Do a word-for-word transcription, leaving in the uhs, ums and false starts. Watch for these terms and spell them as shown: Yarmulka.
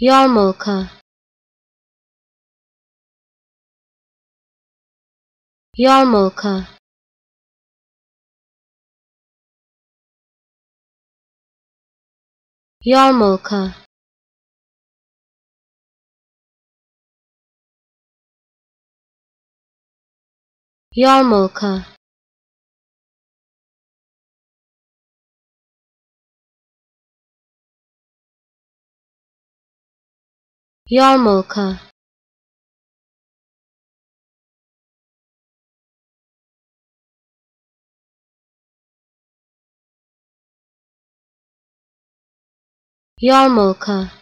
Yarmulka, Yarmulka, Yarmulka, Yarmulka, Yarmulka, Yarmulka.